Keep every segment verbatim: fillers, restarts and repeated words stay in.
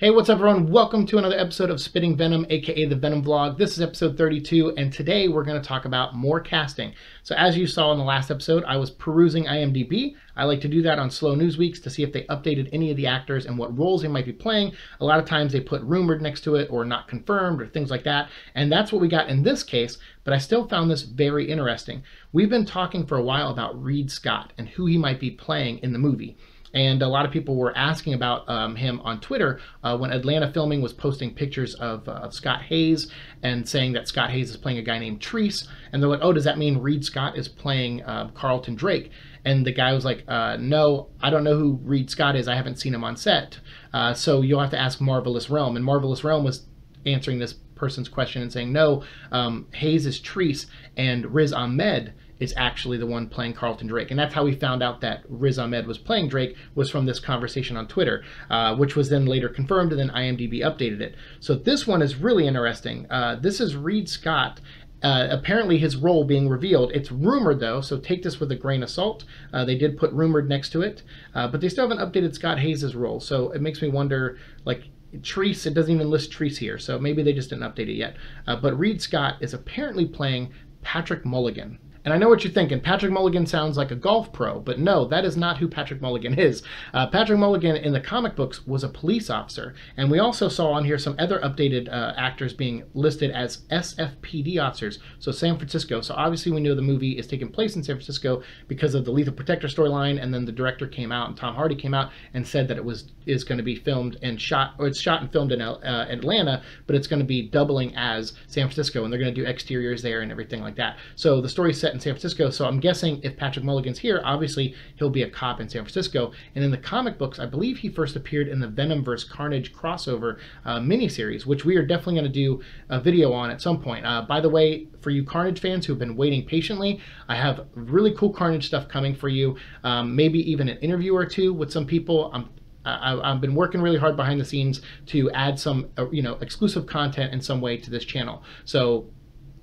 Hey, what's up everyone? Welcome to another episode of Spitting Venom, aka The Venom Vlog. This is episode thirty-two, and today we're going to talk about more casting. So as you saw in the last episode, I was perusing I M D B. I like to do that on slow news weeks to see if they updated any of the actors and what roles they might be playing. A lot of times they put rumored next to it or not confirmed or things like that, and that's what we got in this case, but I still found this very interesting. We've been talking for a while about Reid Scott and who he might be playing in the movie. And a lot of people were asking about um, him on Twitter uh, when Atlanta Filming was posting pictures of, uh, of Scott Hayes and saying that Scott Hayes is playing a guy named Treece. And they're like, oh, does that mean Reid Scott is playing uh, Carlton Drake? And the guy was like, uh, no, I don't know who Reid Scott is. I haven't seen him on set. Uh, so you'll have to ask Marvelous Realm. And Marvelous Realm was answering this person's question and saying, no, um, Hayes is Treece and Riz Ahmed is actually the one playing Carlton Drake. And that's how we found out that Riz Ahmed was playing Drake, was from this conversation on Twitter, uh, which was then later confirmed, and then I M D B updated it. So this one is really interesting. Uh, this is Reid Scott, uh, apparently his role being revealed. It's rumored though, so take this with a grain of salt. Uh, they did put rumored next to it, uh, but they still haven't updated Scott Hayes' role. So it makes me wonder, like, Treece, it doesn't even list Treece here, so maybe they just didn't update it yet. Uh, but Reid Scott is apparently playing Patrick Mulligan. And I know what you're thinking, Patrick Mulligan sounds like a golf pro, but no, that is not who Patrick Mulligan is. Uh, Patrick Mulligan in the comic books was a police officer, and we also saw on here some other updated uh, actors being listed as S F P D officers, so San Francisco. So obviously we know the movie is taking place in San Francisco because of the Lethal Protector storyline, and then the director came out, and Tom Hardy came out and said that it was is going to be filmed and shot, or it's shot and filmed in uh, Atlanta, but it's going to be doubling as San Francisco, and they're going to do exteriors there and everything like that. So the story's set in San Francisco, so I'm guessing if Patrick Mulligan's here, obviously he'll be a cop in San Francisco. And in the comic books, I believe he first appeared in the Venom versus Carnage crossover uh, miniseries, which we are definitely going to do a video on at some point. Uh, by the way, for you Carnage fans who've been waiting patiently, I have really cool Carnage stuff coming for you, um, maybe even an interview or two with some people. I'm I, I've been working really hard behind the scenes to add some uh, you know, exclusive content in some way to this channel. So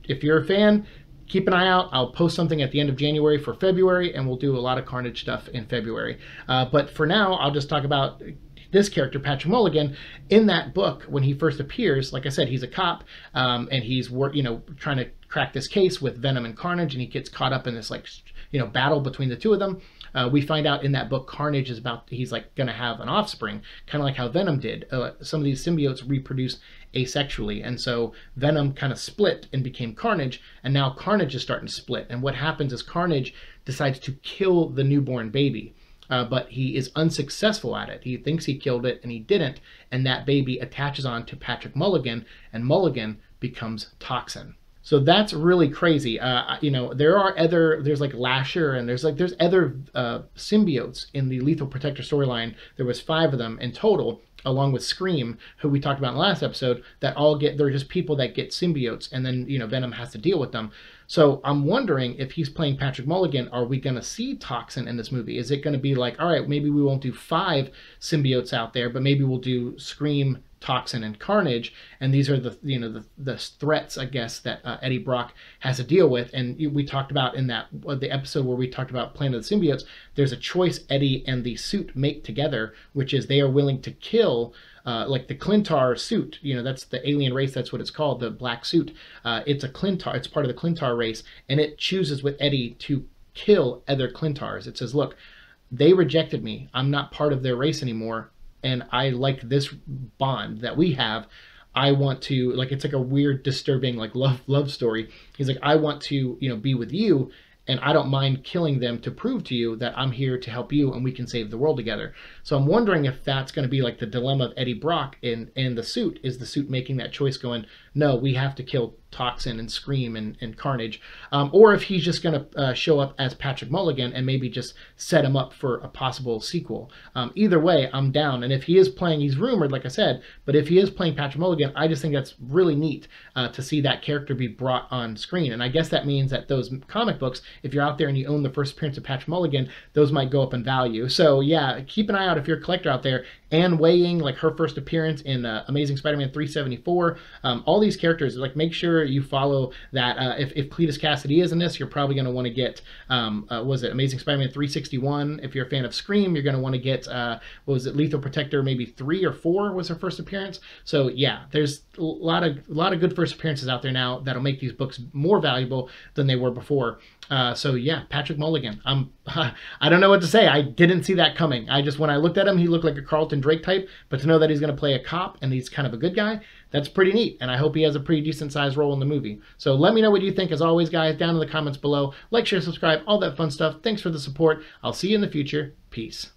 if you're a fan, keep an eye out. I'll post something at the end of January for February, and we'll do a lot of Carnage stuff in February. Uh, but for now, I'll just talk about this character, Patrick Mulligan. In that book, when he first appears, like I said, he's a cop, um, and he's wor you know trying to crack this case with Venom and Carnage, and he gets caught up in this like you know battle between the two of them. Uh, we find out in that book, Carnage is about, he's like going to have an offspring, kind of like how Venom did. Uh, some of these symbiotes reproduce asexually, and so Venom kind of split and became Carnage, and now Carnage is starting to split. And what happens is Carnage decides to kill the newborn baby, uh, but he is unsuccessful at it. He thinks he killed it, and he didn't, and that baby attaches on to Patrick Mulligan, and Mulligan becomes Toxin. So that's really crazy. Uh, you know, there are other, there's like Lasher, and there's like, there's other uh, symbiotes in the Lethal Protector storyline. There was five of them in total, along with Scream, who we talked about in the last episode, that all get, they're just people that get symbiotes, and then, you know, Venom has to deal with them. So I'm wondering if he's playing Patrick Mulligan, are we going to see Toxin in this movie? Is it going to be like, all right, maybe we won't do five symbiotes out there, but maybe we'll do Scream, Toxin, and Carnage, and these are the you know the, the threats, I guess, that uh, Eddie Brock has to deal with. And we talked about in that the episode where we talked about Planet of the Symbiotes, there's a choice Eddie and the suit make together, which is they are willing to kill uh, like the Klyntar suit, you know that's the alien race, that's what it's called, the black suit. Uh, it's a Klyntar, it's part of the Klyntar race, and it chooses with Eddie to kill other Klyntars. It says, look, they rejected me, I'm not part of their race anymore, and I like this bond that we have. I want to, like, it's like a weird, disturbing, like, love love story. He's like, I want to, you know, be with you, and I don't mind killing them to prove to you that I'm here to help you and we can save the world together. So I'm wondering if that's going to be like the dilemma of Eddie Brock and, and the suit, is the suit making that choice going, no, we have to kill Toxin and Scream and, and Carnage. Um, or if he's just going to uh, show up as Patrick Mulligan and maybe just set him up for a possible sequel. Um, either way, I'm down. And if he is playing, he's rumored, like I said, but if he is playing Patrick Mulligan, I just think that's really neat uh, to see that character be brought on screen. And I guess that means that those comic books, if you're out there and you own the first appearance of Patrick Mulligan, those might go up in value. So yeah, keep an eye out if you're a collector out there. Anne Weying, like her first appearance in uh, Amazing Spider-Man three seventy-four, um, all these characters, like, make sure sure you follow that. Uh, if, if Cletus Kasady is in this, you're probably going to want to get, um, uh, was it Amazing Spider-Man three sixty-one? If you're a fan of Scream, you're going to want to get, uh, what was it, Lethal Protector, maybe three or four was her first appearance. So yeah, there's a lot of, a lot of good first appearances out there now that'll make these books more valuable than they were before. Uh, so yeah, Patrick Mulligan. I'm, I don't know what to say. I didn't see that coming. I just, when I looked at him, he looked like a Carlton Drake type, but to know that he's going to play a cop and he's kind of a good guy, that's pretty neat. And I hope he has a pretty decent sized role in the movie. So let me know what you think, as always, guys, down in the comments below. Like, share, subscribe, all that fun stuff. Thanks for the support. I'll see you in the future. Peace.